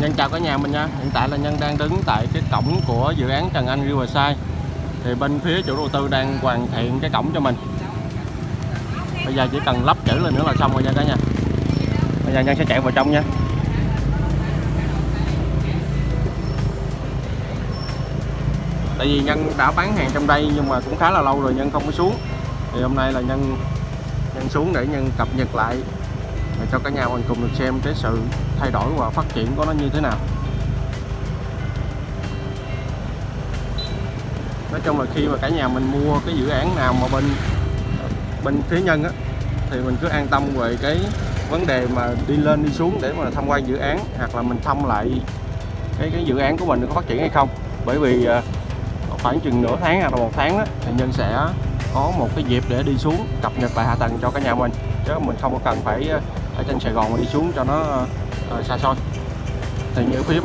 Nhân chào cả nhà mình nha. Hiện tại là Nhân đang đứng tại cái cổng của dự án Trần Anh Riverside. Thì bên phía chủ đầu tư đang hoàn thiện cái cổng cho mình. Bây giờ chỉ cần lắp chữ lên nữa là xong rồi nha cả nhà. Bây giờ Nhân sẽ chạy vào trong nha. Tại vì Nhân đã bán hàng trong đây nhưng mà cũng khá là lâu rồi Nhân không có xuống. Thì hôm nay là Nhân xuống để Nhân cập nhật lại để cho cả nhà mình cùng được xem cái sự thay đổi và phát triển của nó như thế nào. Nói chung là khi mà cả nhà mình mua cái dự án nào mà bên phía Nhân á, thì mình cứ an tâm về cái vấn đề mà đi lên đi xuống để mà tham quan dự án, hoặc là mình thăm lại cái dự án của mình có phát triển hay không. Bởi vì khoảng chừng nửa tháng hoặc là một tháng đó, thì Nhân sẽ có một cái dịp để đi xuống cập nhật lại hạ tầng cho cả nhà mình, chứ mình không có cần phải ở trên Sài Gòn mà đi xuống cho nó xa xôi. Thì như phía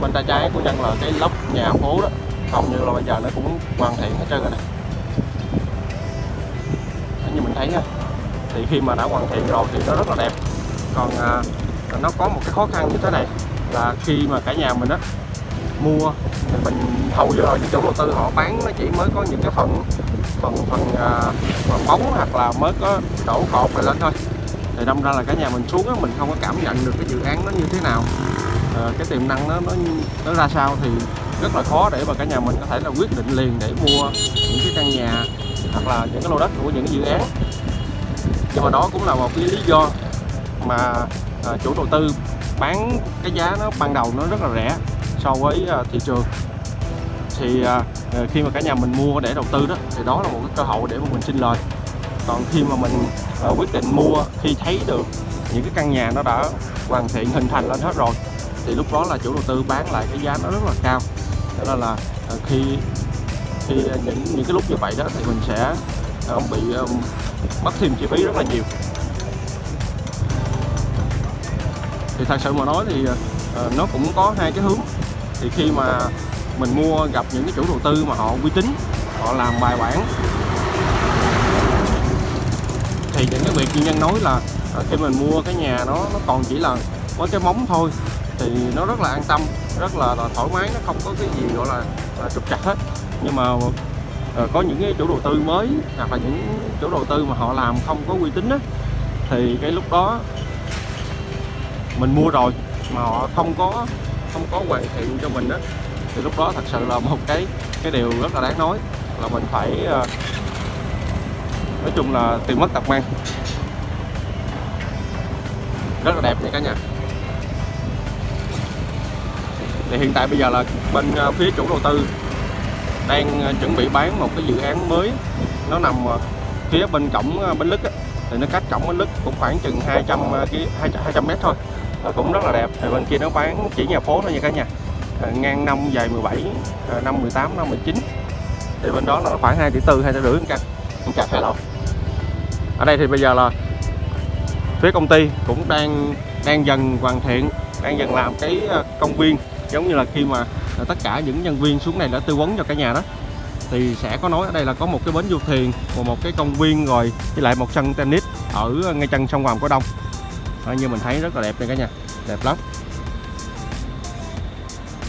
bên tay trái của Nhân là cái lốc nhà phố đó, hầu như là bây giờ nó cũng hoàn thiện hết trơn rồi này. Như mình thấy nha, thì khi mà đã hoàn thiện rồi thì nó rất là đẹp. Còn nó có một cái khó khăn như thế này là khi mà cả nhà mình đó mua thì mình hầu giờ những chủ đầu tư họ bán nó chỉ mới có những cái phần bóng hoặc là mới có đổ cột này lên thôi. Thì đâm ra là cả nhà mình xuống đó, mình không có cảm nhận được cái dự án nó như thế nào, cái tiềm năng nó ra sao, thì rất là khó để mà cả nhà mình có thể là quyết định liền để mua những cái căn nhà hoặc là những cái lô đất của những cái dự án. Nhưng mà đó cũng là một cái lý do mà chủ đầu tư bán cái giá nó ban đầu nó rất là rẻ so với thị trường. Thì khi mà cả nhà mình mua để đầu tư đó, thì đó là một cái cơ hội để mà mình xin lời. Còn khi mà mình quyết định mua khi thấy được những cái căn nhà nó đã hoàn thiện hình thành lên hết rồi, thì lúc đó là chủ đầu tư bán lại cái giá nó rất là cao. Cho nên là khi những cái lúc như vậy đó thì mình sẽ bị mất thêm chi phí rất là nhiều. Thì thật sự mà nói thì nó cũng có hai cái hướng. Thì khi mà mình mua gặp những cái chủ đầu tư mà họ uy tín, họ làm bài bản, thì những cái việc như Nhân nói là khi mình mua cái nhà nó còn chỉ là có cái móng thôi, thì nó rất là an tâm, rất là thoải mái, nó không có cái gì gọi là trục trặc hết. Nhưng mà có những cái chủ đầu tư mới hoặc là những chủ đầu tư mà họ làm không có uy tín á, thì cái lúc đó mình mua rồi mà họ không có hoàn thiện cho mình đó, thì lúc đó thật sự là một cái điều rất là đáng nói, là mình phải nói chung là tiền mất tật mang. Rất là đẹp nha cả nhà. Thì hiện tại bây giờ là bên phía chủ đầu tư đang chuẩn bị bán một cái dự án mới, nó nằm phía bên cổng Bến Lức á. Thì nó cách cổng Bến Lức cũng khoảng chừng 200 mét thôi, nó cũng rất là đẹp. Thì bên kia nó bán chỉ nhà phố thôi nha cả nhà, ngang 5 dài 17, 5 18, 5 19. Thì bên đó là khoảng 2,4 2,5 căn. Ở đây thì bây giờ là phía công ty cũng đang dần hoàn thiện, đang dần làm cái công viên, giống như là khi mà tất cả những nhân viên xuống này đã tư vấn cho cả nhà đó, thì sẽ có nói ở đây là có một cái bến du thuyền và một cái công viên, rồi với lại một sân tennis ở ngay chân sông Hoàng Cổ Đông. Như mình thấy rất là đẹp này cả nhà, đẹp lắm.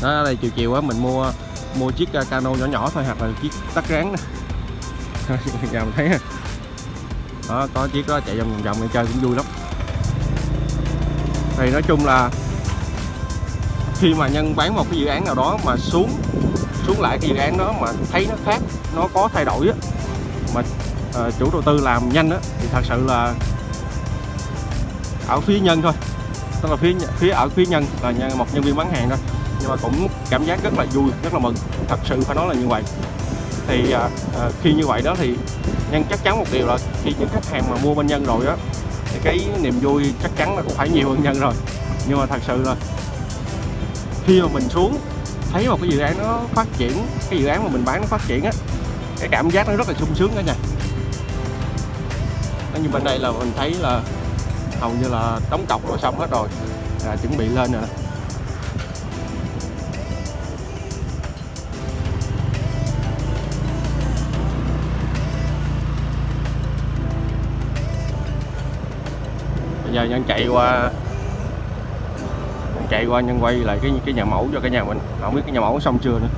Đó, đây chiều chiều á mình mua chiếc cano nhỏ thôi, hoặc là chiếc tắc rán nè. Giờ mình thấy đó, có chiếc đó chạy vòng này chơi cũng vui lắm. Thì nói chung là khi mà Nhân bán một cái dự án nào đó mà xuống lại cái dự án đó mà thấy nó khác, nó có thay đổi á, mà chủ đầu tư làm nhanh á, thì thật sự là ở phía Nhân thôi, tức là phía Nhân là một nhân viên bán hàng thôi, nhưng mà cũng cảm giác rất là vui, rất là mừng, thật sự phải nói là như vậy. Thì khi như vậy đó thì Nhân chắc chắn một điều là khi những khách hàng mà mua bên Nhân rồi á, thì cái niềm vui chắc chắn là cũng phải nhiều hơn Nhân rồi. Nhưng mà thật sự là khi mà mình xuống thấy một cái dự án nó phát triển, cái dự án mà mình bán nó phát triển á, cái cảm giác nó rất là sung sướng cả nhà. Như bên đây là mình thấy là hầu như là đóng cọc rồi, xong hết rồi, là chuẩn bị lên rồi. Bây giờ Nhân chạy qua chạy qua nhân quay lại cái nhà mẫu cho cả nhà mình. Không biết cái nhà mẫu xong chưa nữa.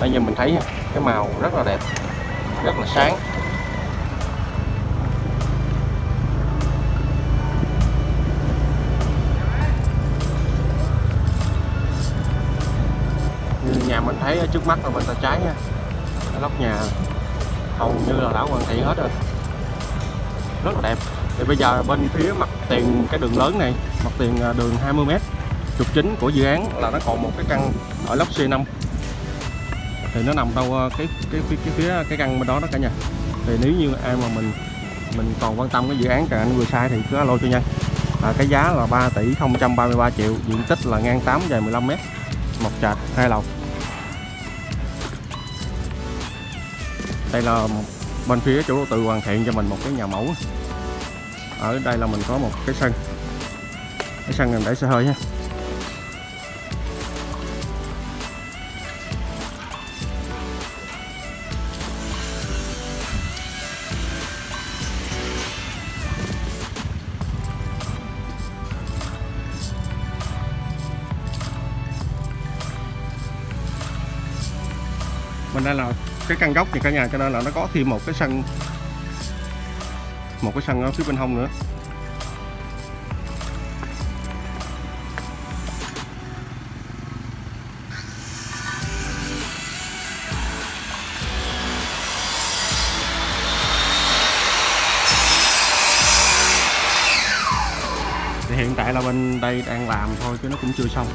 Bây giờ mình thấy cái màu rất là đẹp, rất là sáng. Nhà mình thấy ở trước mắt là bên tay trái nha, cái lóc nhà hầu như là đã hoàn thiện hết rồi, rất là đẹp. Thì bây giờ bên phía mặt tiền cái đường lớn này, mặt tiền đường 20m, trục chính của dự án là nó còn một cái căn ở lóc C5, thì nó nằm đâu cái phía cái căn bên đó đó cả nhà. Thì nếu như ai mà mình còn quan tâm cái dự án Trần Anh Riverside thì cứ alo cho nha. Cái giá là 3 tỷ 033 triệu, diện tích là ngang 8 dài 15m, một trệt 2 lầu. Đây là bên phía chủ đầu tư hoàn thiện cho mình một cái nhà mẫu. Ở đây là mình có một cái sân, cái sân này để xe hơi nha. Mình đây là cái căn góc thì cả nhà, cho nên là nó có thêm một cái sân, ở phía bên hông nữa. Thì hiện tại là bên đây đang làm thôi chứ nó cũng chưa xong.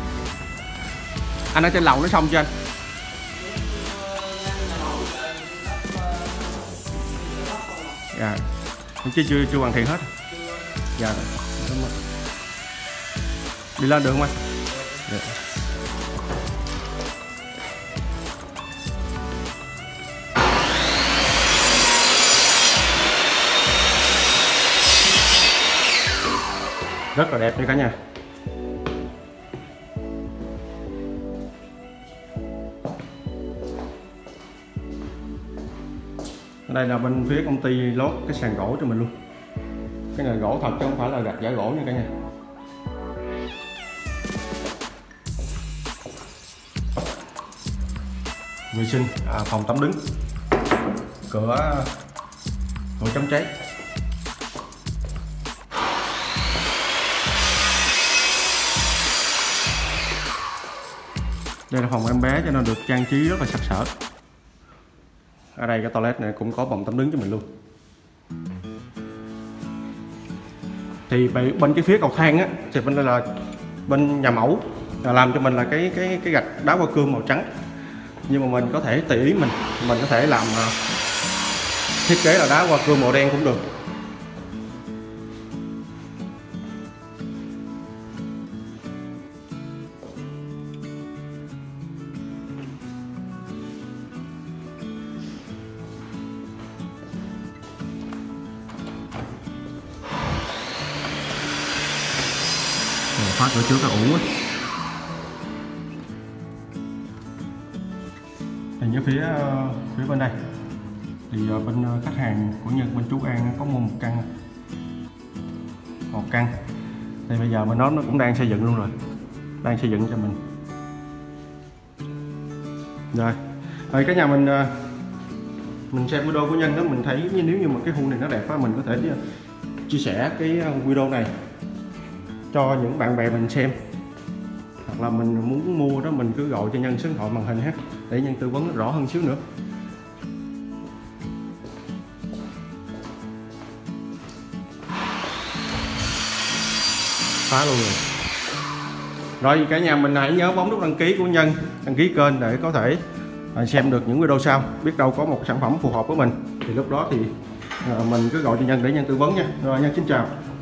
Anh ở trên lầu nó xong chưa anh? Dạ, chứ chưa hoàn thiện hết. Dạ, đúng rồi. Đi lên được không anh? Dạ. Rất là đẹp nha cả nhà. Đây là bên phía công ty lót cái sàn gỗ cho mình luôn. Cái này gỗ thật chứ không phải là gạch giả gỗ nha cả nhà. Vệ sinh, phòng tắm đứng, cửa chống cháy. Đây là phòng em bé cho nên được trang trí rất là sặc sỡ. Ở đây cái toilet này cũng có bồn tắm đứng cho mình luôn. Thì bên cái phía cầu thang á, thì bên đây là bên nhà mẫu là làm cho mình là cái gạch đá hoa cương màu trắng. Nhưng mà mình có thể tùy ý mình có thể làm thiết kế là đá hoa cương màu đen cũng được. Khóa cửa trước là ổn quá. Thì như phía bên đây thì bên khách hàng của Nhật, bên chú An có mua một căn. Thì bây giờ bên đó nó cũng đang xây dựng luôn rồi, đang xây dựng cho mình. Rồi, thì cái nhà mình xem video của Nhân đó, mình thấy nếu như mà cái khu này nó đẹp quá, mình có thể chia sẻ cái video này cho những bạn bè mình xem, hoặc là mình muốn mua đó mình cứ gọi cho Nhân số điện thoại màn hình ha, để Nhân tư vấn rõ hơn xíu nữa. Phá luôn rồi. Rồi cả nhà mình hãy nhớ bấm nút đăng ký của Nhân, đăng ký kênh để có thể xem được những video sau. Biết đâu có một sản phẩm phù hợp với mình thì lúc đó thì mình cứ gọi cho Nhân để Nhân tư vấn nha. Rồi Nhân xin chào.